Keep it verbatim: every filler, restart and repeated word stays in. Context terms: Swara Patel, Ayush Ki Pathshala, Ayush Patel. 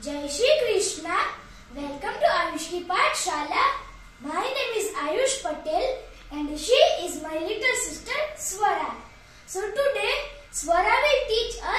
Jai Shri Krishna. Welcome to Ayush Ki Pathshala. My name is Ayush Patel and she is my little sister Swara. So today Swara will teach us